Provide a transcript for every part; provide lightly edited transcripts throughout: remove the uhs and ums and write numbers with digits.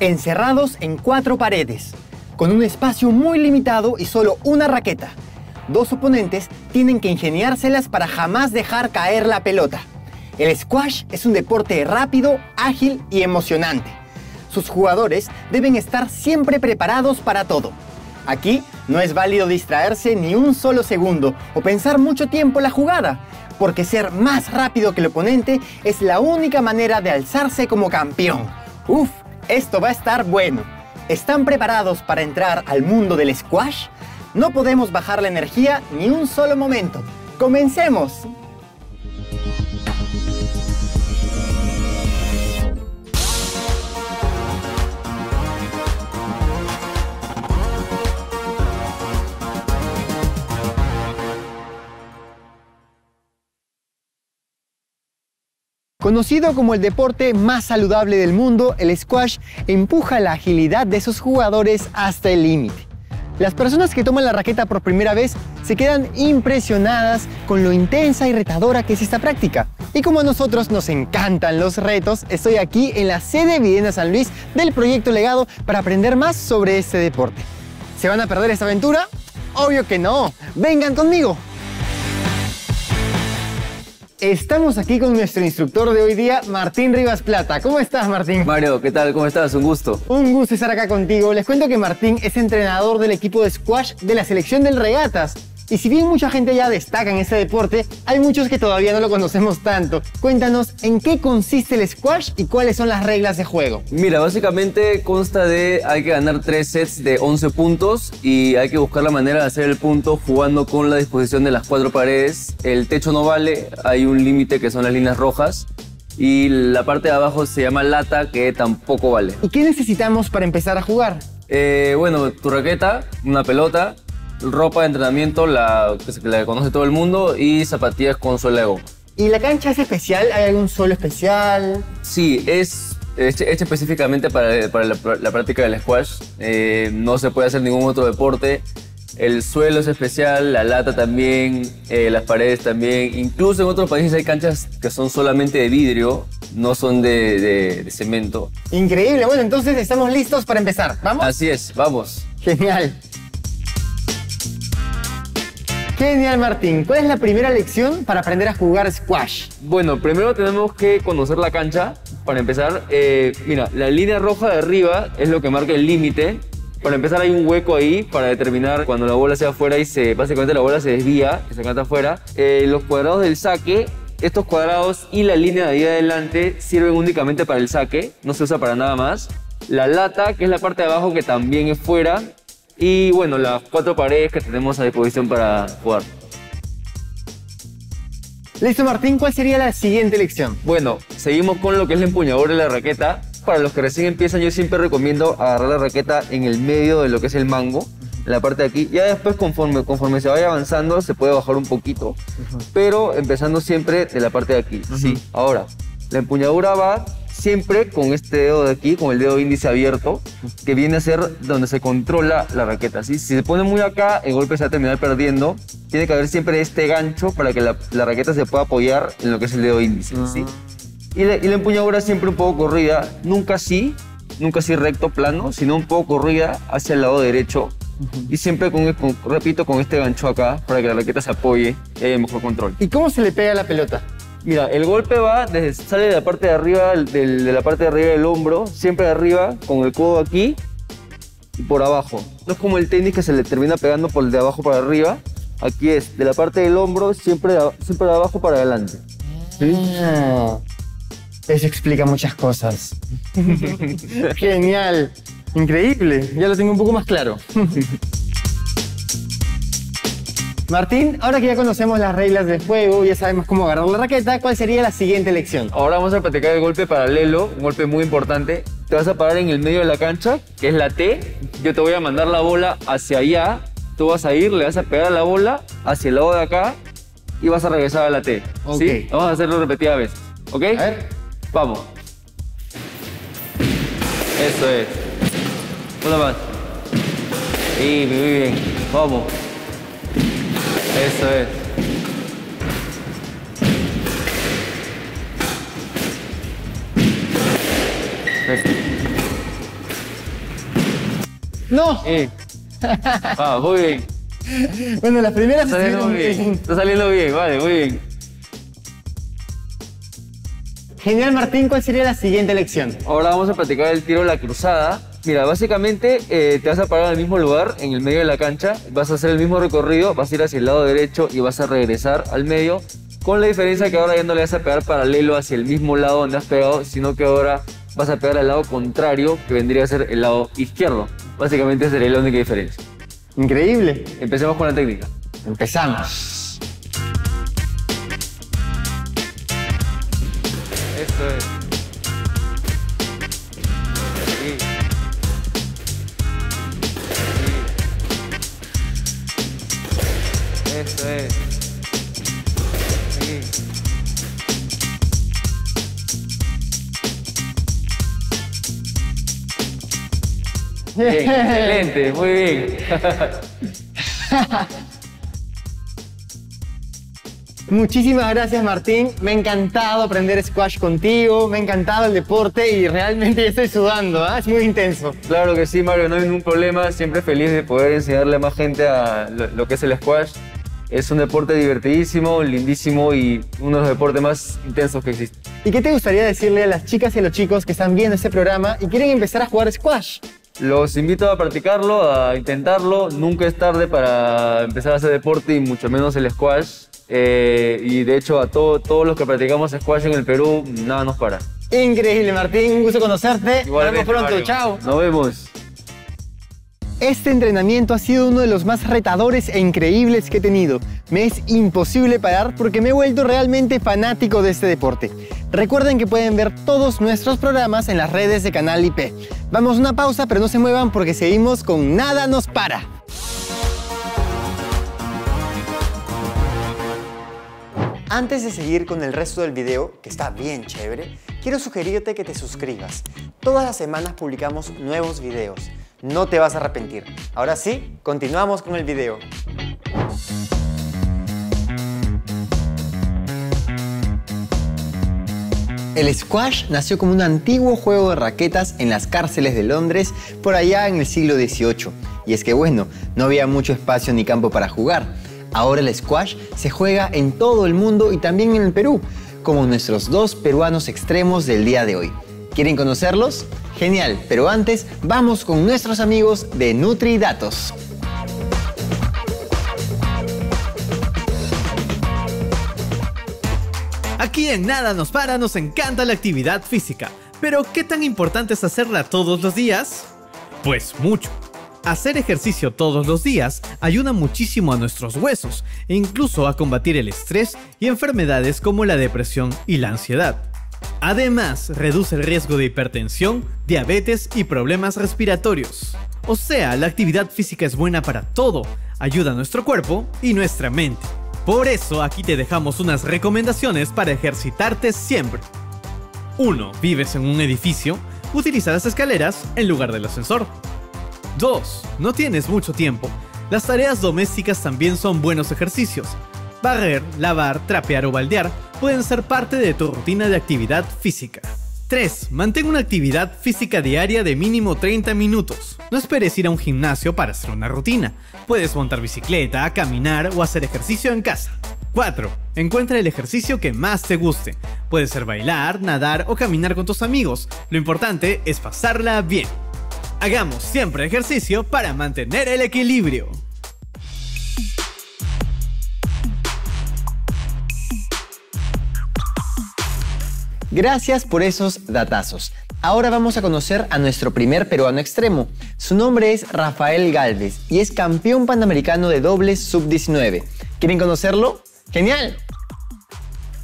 encerrados en 4 paredes, con un espacio muy limitado y solo una raqueta. Dos oponentes tienen que ingeniárselas para jamás dejar caer la pelota. El squash es un deporte rápido, ágil y emocionante. Sus jugadores deben estar siempre preparados para todo. Aquí no es válido distraerse ni un solo segundo o pensar mucho tiempo la jugada, porque ser más rápido que el oponente es la única manera de alzarse como campeón. ¡Uf! Esto va a estar bueno. ¿Están preparados para entrar al mundo del squash? No podemos bajar la energía ni un solo momento. ¡Comencemos! Conocido como el deporte más saludable del mundo, el squash empuja la agilidad de sus jugadores hasta el límite. Las personas que toman la raqueta por primera vez se quedan impresionadas con lo intensa y retadora que es esta práctica. Y como a nosotros nos encantan los retos, estoy aquí en la sede Videna San Luis del Proyecto Legado para aprender más sobre este deporte. ¿Se van a perder esta aventura? Obvio que no. ¡Vengan conmigo! Estamos aquí con nuestro instructor de hoy día, Martín Rivas Plata. ¿Cómo estás, Martín? Mario, ¿qué tal? ¿Cómo estás? Un gusto. Un gusto estar acá contigo. Les cuento que Martín es entrenador del equipo de squash de la selección del Regatas. Y si bien mucha gente ya destaca en este deporte, hay muchos que todavía no lo conocemos tanto. Cuéntanos, ¿en qué consiste el squash y cuáles son las reglas de juego? Mira, básicamente consta de hay que ganar 3 sets de 11 puntos y hay que buscar la manera de hacer el punto jugando con la disposición de las 4 paredes. El techo no vale, hay un límite que son las líneas rojas. Y la parte de abajo se llama lata, que tampoco vale. ¿Y qué necesitamos para empezar a jugar? Bueno, tu raqueta, una pelota, ropa de entrenamiento, la que conoce todo el mundo, y zapatillas con suela de goma. ¿Y la cancha es especial? ¿Hay algún suelo especial? Sí, es hecha específicamente para la práctica del squash. No se puede hacer ningún otro deporte. El suelo es especial, la lata también, las paredes también. Incluso en otros países hay canchas que son solamente de vidrio, no son de cemento. Increíble. Bueno, entonces estamos listos para empezar. ¿Vamos? Así es, vamos. Genial. Genial, Martín. ¿Cuál es la primera lección para aprender a jugar squash? Bueno, primero tenemos que conocer la cancha. Para empezar, mira, la línea roja de arriba es lo que marca el límite. Para empezar hay un hueco ahí para determinar cuando la bola sea afuera y básicamente la bola se desvía, que se canta afuera. Los cuadrados del saque, estos cuadrados y la línea de ahí adelante sirven únicamente para el saque, no se usa para nada más. La lata, que es la parte de abajo, que también es fuera. Y bueno, las 4 paredes que tenemos a disposición para jugar. Listo, Martín, ¿cuál sería la siguiente lección? Bueno, seguimos con lo que es la empuñadura de la raqueta. Para los que recién empiezan, yo siempre recomiendo agarrar la raqueta en el medio de lo que es el mango, en la parte de aquí. Ya después, conforme se vaya avanzando, se puede bajar un poquito, pero empezando siempre de la parte de aquí. Sí. Ahora, la empuñadura va siempre con este dedo de aquí, con el dedo índice abierto, que viene a ser donde se controla la raqueta, ¿sí? Si se pone muy acá, el golpe se va a terminar perdiendo. Tiene que haber siempre este gancho para que la raqueta se pueda apoyar en lo que es el dedo índice, ¿sí? Y la empuñadura siempre un poco corrida, nunca así recto, plano, sino un poco corrida hacia el lado derecho. Y siempre, repito, con este gancho acá, para que la raqueta se apoye y haya mejor control. ¿Y cómo se le pega a la pelota? Mira, el golpe sale de la parte de arriba, del hombro, siempre de arriba, con el codo aquí y por abajo. No es como el tenis que se le termina pegando por de abajo para arriba. Aquí es de la parte del hombro, siempre de abajo para adelante. ¿Sí? Ah, eso explica muchas cosas. Genial, increíble. Ya lo tengo un poco más claro. Martín, ahora que ya conocemos las reglas del juego, ya sabemos cómo agarrar la raqueta, ¿cuál sería la siguiente lección? Ahora vamos a practicar el golpe paralelo, un golpe muy importante. Te vas a parar en el medio de la cancha, que es la T. Yo te voy a mandar la bola hacia allá. Tú vas a ir, le vas a pegar la bola hacia el lado de acá y vas a regresar a la T. Okay. ¿Sí? Vamos a hacerlo repetidas veces. ¿Ok? A ver. Vamos. Eso es. Una más. Y muy bien. Vamos. Eso es. ¡No! Ah, muy bien. Bueno, las primeras está saliendo muy bien. Está saliendo bien, vale, muy bien. Genial, Martín, ¿cuál sería la siguiente lección? Ahora vamos a practicar el tiro a la cruzada. Mira, básicamente te vas a parar en el mismo lugar, en el medio de la cancha, vas a hacer el mismo recorrido, vas a ir hacia el lado derecho y vas a regresar al medio, con la diferencia que ahora ya no le vas a pegar paralelo hacia el mismo lado donde has pegado, sino que ahora vas a pegar al lado contrario, que vendría a ser el lado izquierdo. Básicamente sería la única diferencia. Increíble. Empecemos con la técnica. Empezamos. Esto es. Eso es. Aquí. Bien, excelente, muy bien. Muchísimas gracias, Martín. Me ha encantado aprender squash contigo, me ha encantado el deporte y realmente estoy sudando, ¿eh? Es muy intenso. Claro que sí, Mario, no hay ningún problema. Siempre feliz de poder enseñarle a más gente a lo que es el squash. Es un deporte divertidísimo, lindísimo y uno de los deportes más intensos que existe. ¿Y qué te gustaría decirle a las chicas y a los chicos que están viendo este programa y quieren empezar a jugar squash? Los invito a practicarlo, a intentarlo. Nunca es tarde para empezar a hacer deporte y mucho menos el squash. Y de hecho a todos los que practicamos squash en el Perú, nada nos para. Increíble, Martín, un gusto conocerte. Igualmente, nos vemos pronto, Mario. Chao. Nos vemos. Este entrenamiento ha sido uno de los más retadores e increíbles que he tenido. Me es imposible parar porque me he vuelto realmente fanático de este deporte. Recuerden que pueden ver todos nuestros programas en las redes de Canal IP. Vamos a una pausa, pero no se muevan porque seguimos con Nada Nos Para. Antes de seguir con el resto del video, que está bien chévere, quiero sugerirte que te suscribas. Todas las semanas publicamos nuevos videos. No te vas a arrepentir. Ahora sí, continuamos con el video. El squash nació como un antiguo juego de raquetas en las cárceles de Londres por allá en el siglo XVIII. Y es que bueno, no había mucho espacio ni campo para jugar. Ahora el squash se juega en todo el mundo y también en el Perú, como nuestros dos peruanos extremos del día de hoy. ¿Quieren conocerlos? Genial, pero antes vamos con nuestros amigos de NutriDatos. Aquí en Nada Nos Para nos encanta la actividad física, pero ¿qué tan importante es hacerla todos los días? Pues mucho. Hacer ejercicio todos los días ayuda muchísimo a nuestros huesos e incluso a combatir el estrés y enfermedades como la depresión y la ansiedad. Además, reduce el riesgo de hipertensión, diabetes y problemas respiratorios. O sea, la actividad física es buena para todo, ayuda a nuestro cuerpo y nuestra mente. Por eso, aquí te dejamos unas recomendaciones para ejercitarte siempre. 1. ¿Vives en un edificio? Utiliza las escaleras en lugar del ascensor. 2. No tienes mucho tiempo. Las tareas domésticas también son buenos ejercicios. Barrer, lavar, trapear o baldear pueden ser parte de tu rutina de actividad física. 3. Mantén una actividad física diaria de mínimo 30 minutos. No esperes ir a un gimnasio para hacer una rutina. Puedes montar bicicleta, caminar o hacer ejercicio en casa. 4. Encuentra el ejercicio que más te guste. Puede ser bailar, nadar o caminar con tus amigos. Lo importante es pasarla bien. Hagamos siempre ejercicio para mantener el equilibrio. Gracias por esos datazos. Ahora vamos a conocer a nuestro primer peruano extremo. Su nombre es Rafael Gálvez y es campeón panamericano de dobles sub-19. ¿Quieren conocerlo? ¡Genial!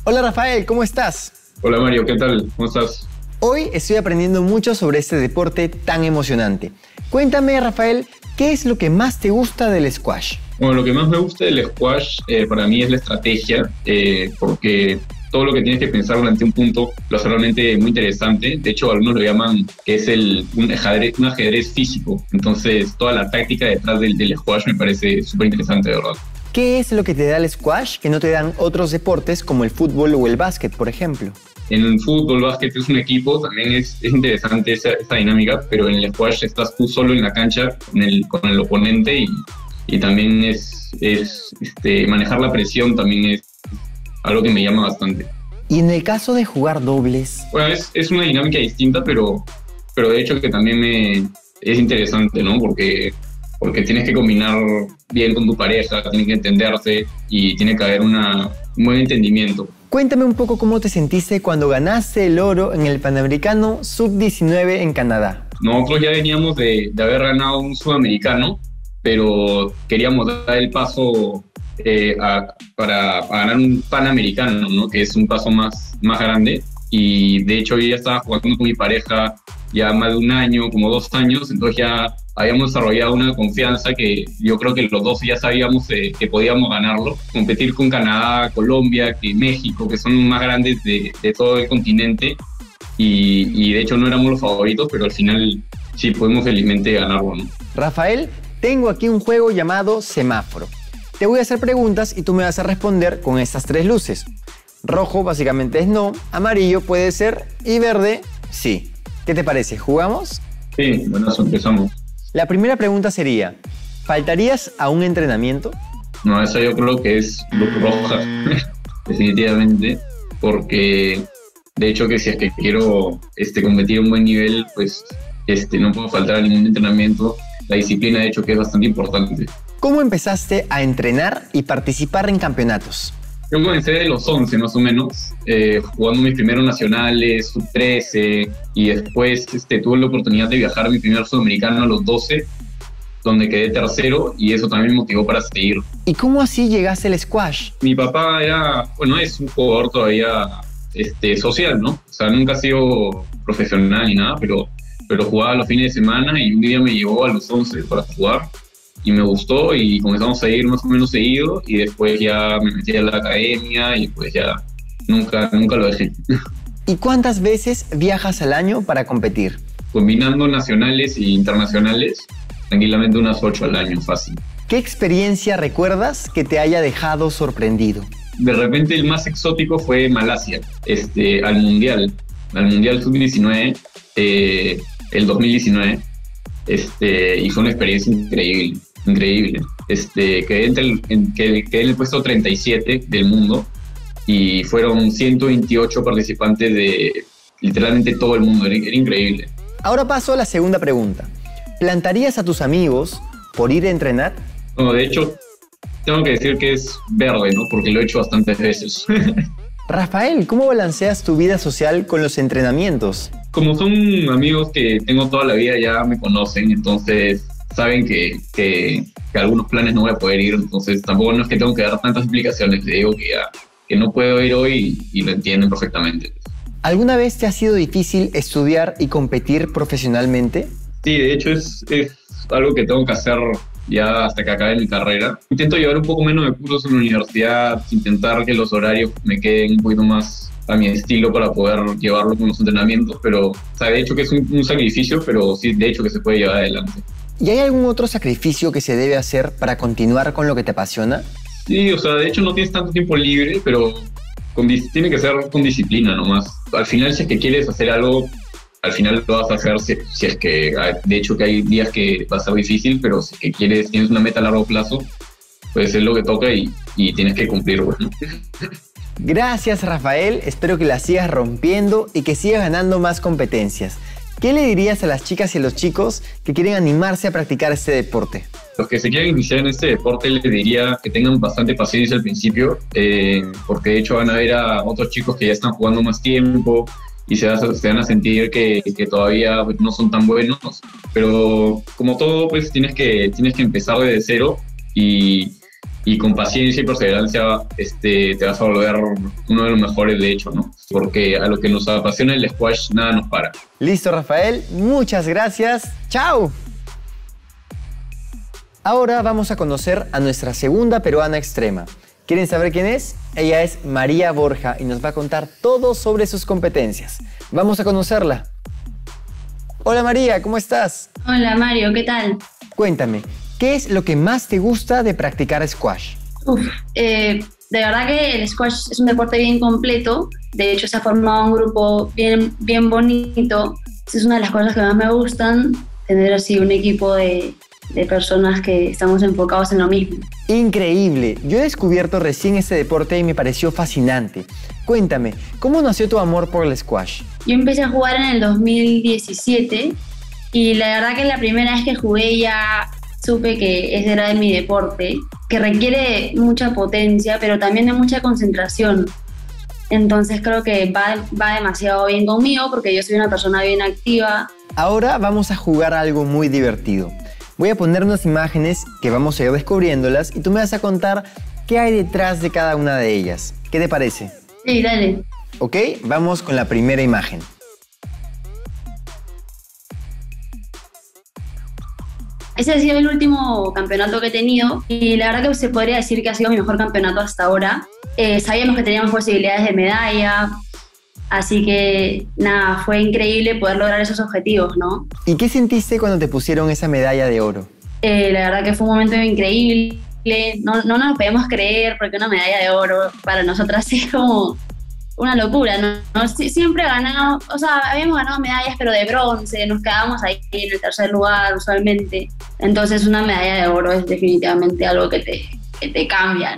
Hola, Rafael, ¿cómo estás? Hola, Mario, ¿qué tal? ¿Cómo estás? Hoy estoy aprendiendo mucho sobre este deporte tan emocionante. Cuéntame, Rafael, ¿qué es lo que más te gusta del squash? Bueno, lo que más me gusta del squash para mí es la estrategia, porque todo lo que tienes que pensar durante un punto lo hace realmente muy interesante. De hecho, algunos lo llaman que es un ajedrez físico. Entonces, toda la táctica detrás del squash me parece súper interesante, de verdad. ¿Qué es lo que te da el squash que no te dan otros deportes como el fútbol o el básquet, por ejemplo? En el fútbol, básquet es un equipo, también es interesante esa dinámica, pero en el squash estás tú solo en la cancha con el oponente y también manejar la presión también es algo que me llama bastante. Y en el caso de jugar dobles... Bueno, es una dinámica distinta, pero de hecho que también es interesante, ¿no? Porque tienes que combinar bien con tu pareja, tienes que entenderse y tiene que haber un buen entendimiento. Cuéntame un poco cómo te sentiste cuando ganaste el oro en el Panamericano Sub-19 en Canadá. Nosotros ya veníamos de haber ganado un Sudamericano, pero queríamos dar el paso para ganar un Panamericano, ¿no? Que es un paso más grande. Y de hecho yo ya estaba jugando con mi pareja ya más de un año, como 2 años, entonces ya habíamos desarrollado una confianza que yo creo que los dos ya sabíamos que podíamos ganarlo. Competir con Canadá, Colombia, que México, que son los más grandes de todo el continente, y de hecho no éramos los favoritos, pero al final sí pudimos felizmente ganarlo, ¿no? Rafael, tengo aquí un juego llamado semáforo. Te voy a hacer preguntas y tú me vas a responder con estas 3 luces. Rojo básicamente es no, amarillo puede ser y verde sí. ¿Qué te parece? ¿Jugamos? Sí, bueno, empezamos. La primera pregunta sería, ¿faltarías a un entrenamiento? No, eso yo creo que es luz roja, definitivamente, porque de hecho que si es que quiero competir a un buen nivel, pues no puedo faltar a ningún entrenamiento. La disciplina de hecho que es bastante importante. ¿Cómo empezaste a entrenar y participar en campeonatos? Yo comencé de los 11 más o menos, jugando mis primeros nacionales, sub-13, y después tuve la oportunidad de viajar a mi primer sudamericano a los 12, donde quedé tercero, y eso también me motivó para seguir. ¿Y cómo así llegaste al squash? Mi papá es un jugador todavía social, ¿no? O sea, nunca ha sido profesional ni nada, pero jugaba los fines de semana y un día me llevó a los 11 para jugar. Y me gustó y comenzamos a ir más o menos seguido y después ya me metí a la academia y pues ya nunca lo dejé. ¿Y cuántas veces viajas al año para competir? Combinando nacionales e internacionales, tranquilamente unas 8 al año, fácil. ¿Qué experiencia recuerdas que te haya dejado sorprendido? De repente el más exótico fue Malasia, al Mundial Sub-19, el 2019, y fue una experiencia increíble. Quedé en el puesto 37 del mundo y fueron 128 participantes de literalmente todo el mundo. Era increíble. Ahora paso a la segunda pregunta. ¿Plantarías a tus amigos por ir a entrenar? No, de hecho, tengo que decir que es verde, ¿no? Porque lo he hecho bastantes veces. Rafael, ¿cómo balanceas tu vida social con los entrenamientos? Como son amigos que tengo toda la vida, ya me conocen, entonces saben que algunos planes no voy a poder ir, entonces tampoco no es que tengo que dar tantas explicaciones, te digo que no puedo ir hoy y lo entienden perfectamente. ¿Alguna vez te ha sido difícil estudiar y competir profesionalmente? Sí, de hecho es algo que tengo que hacer ya hasta que acabe mi carrera. Intento llevar un poco menos de cursos en la universidad, intentar que los horarios me queden un poquito más a mi estilo para poder llevarlo con los entrenamientos, pero o sea, de hecho que es un sacrificio, pero sí, de hecho que se puede llevar adelante. ¿Y hay algún otro sacrificio que se debe hacer para continuar con lo que te apasiona? Sí, o sea, de hecho no tienes tanto tiempo libre, pero tiene que ser con disciplina nomás. Al final, si es que quieres hacer algo, al final lo vas a hacer, si es que, de hecho que hay días que va a ser difícil, pero si es que tienes una meta a largo plazo, pues es lo que toca y tienes que cumplirlo, ¿no? Gracias, Rafael. Espero que la sigas rompiendo y que sigas ganando más competencias. ¿Qué le dirías a las chicas y a los chicos que quieren animarse a practicar este deporte? Los que se quieren iniciar en este deporte les diría que tengan bastante paciencia al principio, porque de hecho van a ver a otros chicos que ya están jugando más tiempo y se van a sentir que todavía no son tan buenos. Pero como todo, pues tienes que empezar desde cero y con paciencia y perseverancia te vas a volver uno de los mejores, de hecho, ¿no? Porque a lo que nos apasiona el squash, nada nos para. Listo, Rafael. Muchas gracias. ¡Chao! Ahora vamos a conocer a nuestra segunda peruana extrema. ¿Quieren saber quién es? Ella es María Borja y nos va a contar todo sobre sus competencias. Vamos a conocerla. Hola, María. ¿Cómo estás? Hola, Mario. ¿Qué tal? Cuéntame, ¿qué es lo que más te gusta de practicar squash? De verdad que el squash es un deporte bien completo De hecho, se ha formado un grupo bien, bien bonito. Es una de las cosas que más me gustan, tener así un equipo de personas que estamos enfocados en lo mismo. Increíble. Yo he descubierto recién este deporte y me pareció fascinante. Cuéntame, ¿cómo nació tu amor por el squash? Yo empecé a jugar en el 2017 y la verdad que la primera vez que jugué ya supe que ese era de mi deporte, que requiere mucha potencia, pero también de mucha concentración. Entonces creo que va demasiado bien conmigo porque yo soy una persona bien activa. Ahora vamos a jugar algo muy divertido. Voy a poner unas imágenes que vamos a ir descubriéndolas y tú me vas a contar qué hay detrás de cada una de ellas. ¿Qué te parece? Sí, dale. Ok, vamos con la primera imagen. Ese ha sido el último campeonato que he tenido y la verdad que se podría decir que ha sido mi mejor campeonato hasta ahora. Sabíamos que teníamos posibilidades de medalla, así que nada, fue increíble poder lograr esos objetivos, ¿no? ¿Y qué sentiste cuando te pusieron esa medalla de oro? La verdad que fue un momento increíble, no nos podíamos creer porque una medalla de oro para nosotras es como una locura, ¿no? Siempre ganamos, o sea, habíamos ganado medallas pero de bronce, nos quedábamos ahí en el tercer lugar usualmente. Entonces una medalla de oro es definitivamente algo que te cambia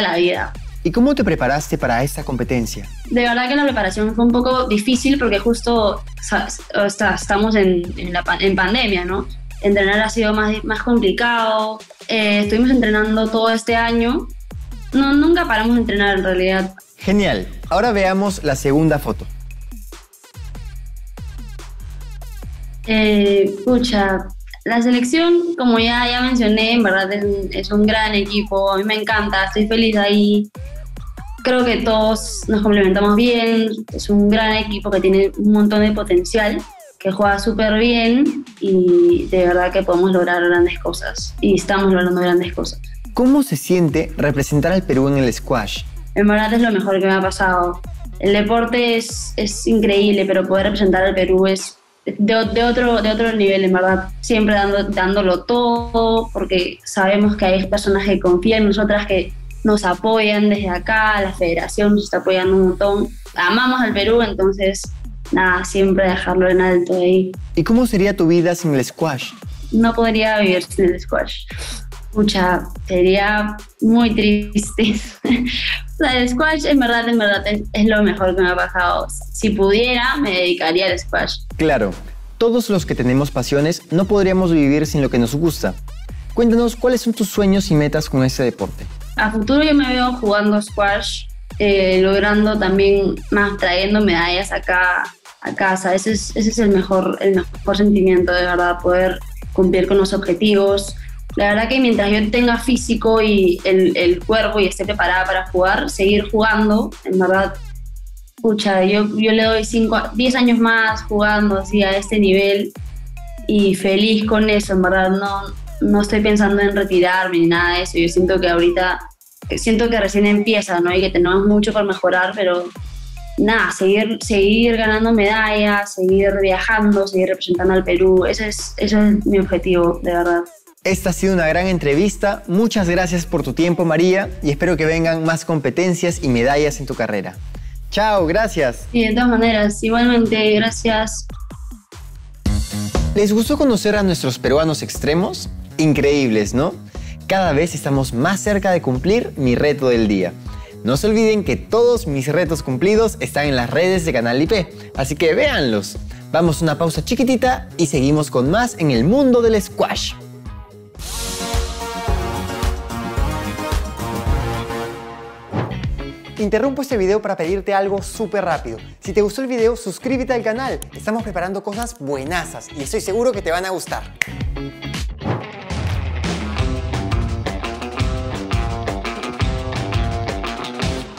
la vida. ¿Y cómo te preparaste para esta competencia? De verdad que la preparación fue un poco difícil porque justo estamos en pandemia, ¿no? Entrenar ha sido más complicado. Estuvimos entrenando todo este año. No, nunca paramos de entrenar en realidad. Genial. Ahora veamos la segunda foto. La selección, como ya mencioné, en verdad es un gran equipo, a mí me encanta, estoy feliz ahí. Creo que todos nos complementamos bien, es un gran equipo que tiene un montón de potencial, que juega súper bien y de verdad que podemos lograr grandes cosas y estamos logrando grandes cosas. ¿Cómo se siente representar al Perú en el squash? En verdad es lo mejor que me ha pasado. El deporte es increíble, pero poder representar al Perú es de otro nivel, en verdad, siempre dándolo todo, porque sabemos que hay personas que confían en nosotras, que nos apoyan desde acá, la federación nos está apoyando un montón. Amamos al Perú, entonces, nada, siempre dejarlo en alto ahí. ¿Y cómo sería tu vida sin el squash? No podría vivir sin el squash. Sería muy triste. O sea, el squash en verdad es lo mejor que me ha pasado. Si pudiera, me dedicaría al squash. Claro, todos los que tenemos pasiones no podríamos vivir sin lo que nos gusta. Cuéntanos, ¿cuáles son tus sueños y metas con este deporte? A futuro yo me veo jugando squash, logrando también más, trayendo medallas acá a casa. Ese es el mejor sentimiento, de verdad, poder cumplir con los objetivos. La verdad que mientras yo tenga físico y el cuerpo y esté preparada para jugar, seguir jugando, en verdad, yo le doy 10 años más jugando así a este nivel y feliz con eso, en verdad, no estoy pensando en retirarme ni nada de eso. Yo siento que ahorita, recién empieza, ¿no? Y que tenemos mucho por mejorar, pero nada, seguir ganando medallas, seguir viajando, seguir representando al Perú, ese es mi objetivo, de verdad. Esta ha sido una gran entrevista. Muchas gracias por tu tiempo, María, y espero que vengan más competencias y medallas en tu carrera. Chao, gracias. Y de todas maneras, igualmente, gracias. ¿Les gustó conocer a nuestros peruanos extremos? Increíbles, ¿no? Cada vez estamos más cerca de cumplir mi reto del día. No se olviden que todos mis retos cumplidos están en las redes de Canal IP, así que véanlos. Vamos a una pausa chiquitita y seguimos con más en el mundo del squash. Interrumpo este video para pedirte algo súper rápido. Si te gustó el video, suscríbete al canal. Estamos preparando cosas buenazas y estoy seguro que te van a gustar.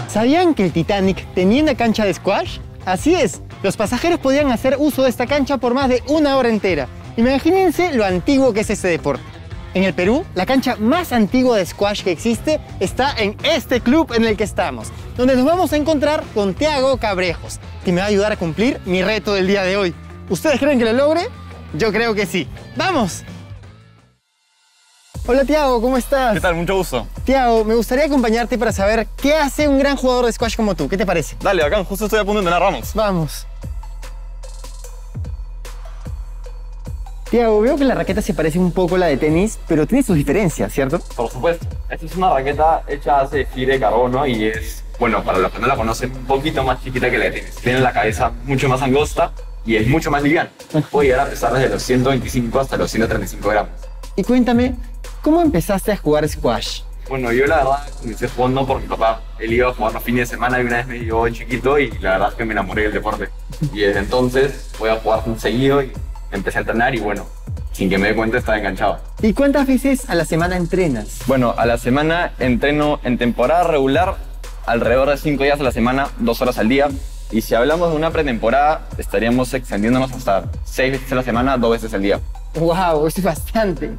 ¿Sabían que el Titanic tenía una cancha de squash? Así es, los pasajeros podían hacer uso de esta cancha por más de una hora entera. Imagínense lo antiguo que es este deporte. En el Perú, la cancha más antigua de squash que existe está en este club en el que estamos, donde nos vamos a encontrar con Thiago Cabrejos, que me va a ayudar a cumplir mi reto del día de hoy. ¿Ustedes creen que lo logre? Yo creo que sí. ¡Vamos! Hola Thiago, ¿cómo estás? ¿Qué tal? Mucho gusto. Thiago, me gustaría acompañarte para saber qué hace un gran jugador de squash como tú. ¿Qué te parece? Dale, bacán. Justo estoy a punto de entrenar. Vamos. Vamos. Thiago, veo que la raqueta se parece un poco a la de tenis, pero tiene sus diferencias, ¿cierto? Por supuesto. Esta es una raqueta hecha de fibra de carbono y es, bueno, para los que no la conocen, un poquito más chiquita que la de tenis. Tiene la cabeza mucho más angosta y es mucho más liviana. Puede llegar a pesar desde los 125 hasta los 135 gramos. Y cuéntame, ¿cómo empezaste a jugar squash? Bueno, yo la verdad comencé jugando porque papá, él iba a jugar los fines de semana y una vez me llevó chiquito y la verdad es que me enamoré del deporte. Y desde entonces voy a jugar seguido y empecé a entrenar y bueno, sin que me dé cuenta estaba enganchado. ¿Y cuántas veces a la semana entrenas? Bueno, a la semana entreno en temporada regular alrededor de 5 días a la semana, 2 horas al día. Y si hablamos de una pretemporada, estaríamos extendiéndonos hasta 6 veces a la semana, 2 veces al día. ¡Wow! Eso es bastante.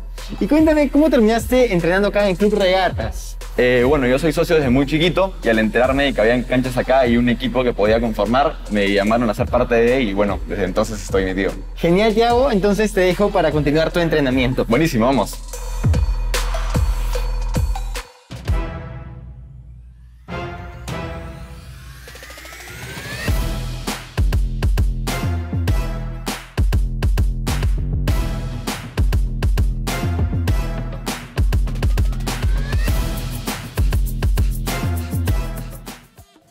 Y cuéntame, ¿cómo terminaste entrenando acá en el Club Regatas? Bueno, yo soy socio desde muy chiquito y al enterarme de que habían canchas acá y un equipo que podía conformar, me llamaron a ser parte de él y bueno, desde entonces estoy metido. Genial, Thiago. Entonces te dejo para continuar tu entrenamiento. Buenísimo, vamos.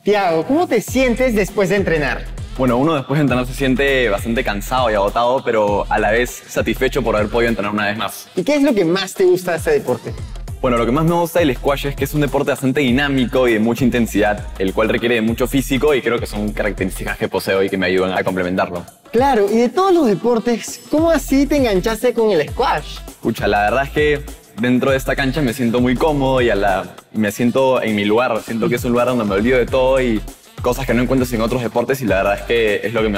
Thiago, ¿cómo te sientes después de entrenar? Bueno, uno después de entrenar se siente bastante cansado y agotado, pero a la vez satisfecho por haber podido entrenar una vez más. ¿Y qué es lo que más te gusta de este deporte? Bueno, lo que más me gusta del squash es que es un deporte bastante dinámico y de mucha intensidad, el cual requiere de mucho físico y creo que son características que poseo y que me ayudan a complementarlo. Claro, y de todos los deportes, ¿cómo así te enganchaste con el squash? Pucha, la verdad es que dentro de esta cancha me siento muy cómodo y me siento en mi lugar. Siento que es un lugar donde me olvido de todo y cosas que no encuentro en otros deportes y la verdad es que es lo que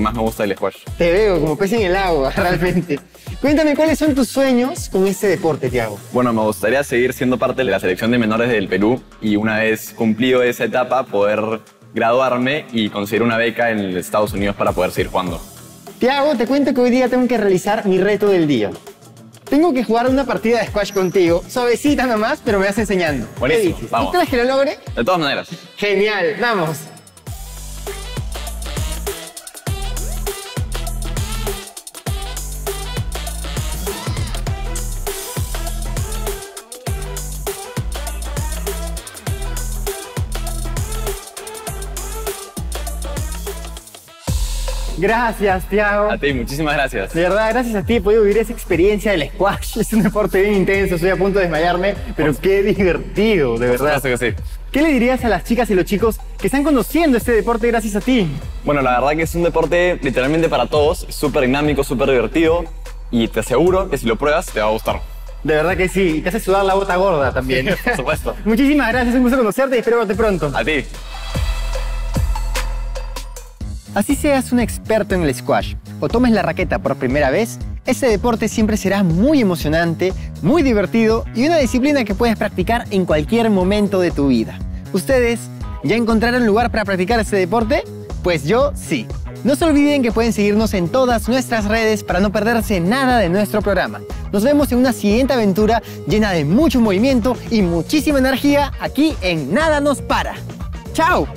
más me gusta del squash. Te veo como pez en el agua, realmente. Cuéntame, ¿cuáles son tus sueños con este deporte, Thiago? Bueno, me gustaría seguir siendo parte de la selección de menores del Perú y una vez cumplido esa etapa poder graduarme y conseguir una beca en Estados Unidos para poder seguir jugando. Thiago, te cuento que hoy día tengo que realizar mi reto del día. Tengo que jugar una partida de squash contigo, suavecita nomás, pero me vas enseñando. Buenísimo, ¿qué dices? Vamos. ¿Esperas que lo logre? De todas maneras. Genial, vamos. Gracias, Thiago. A ti, muchísimas gracias. De verdad, gracias a ti he podido vivir esa experiencia del squash. Es un deporte bien intenso, estoy a punto de desmayarme, pero qué divertido, de verdad. Por supuesto que sí. ¿Qué le dirías a las chicas y los chicos que están conociendo este deporte gracias a ti? Bueno, la verdad que es un deporte literalmente para todos, súper dinámico, súper divertido y te aseguro que si lo pruebas te va a gustar. De verdad que sí, y te hace sudar la bota gorda también. Sí, por supuesto. Muchísimas gracias, un gusto conocerte y espero verte pronto. A ti. Así seas un experto en el squash o tomes la raqueta por primera vez, este deporte siempre será muy emocionante, muy divertido y una disciplina que puedes practicar en cualquier momento de tu vida. ¿Ustedes ya encontraron lugar para practicar este deporte? Pues yo sí. No se olviden que pueden seguirnos en todas nuestras redes para no perderse nada de nuestro programa. Nos vemos en una siguiente aventura llena de mucho movimiento y muchísima energía aquí en Nada Nos Para. ¡Chao!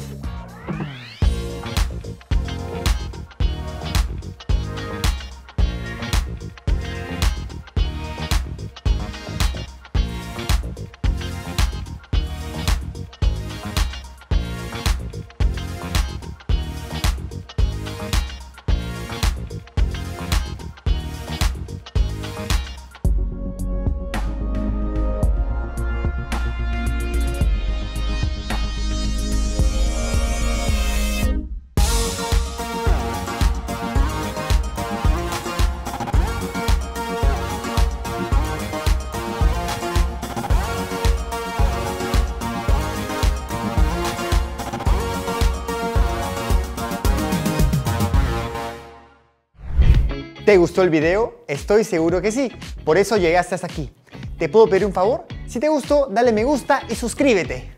¿Te gustó el video? Estoy seguro que sí, por eso llegaste hasta aquí. ¿Te puedo pedir un favor? Si te gustó, dale me gusta y suscríbete.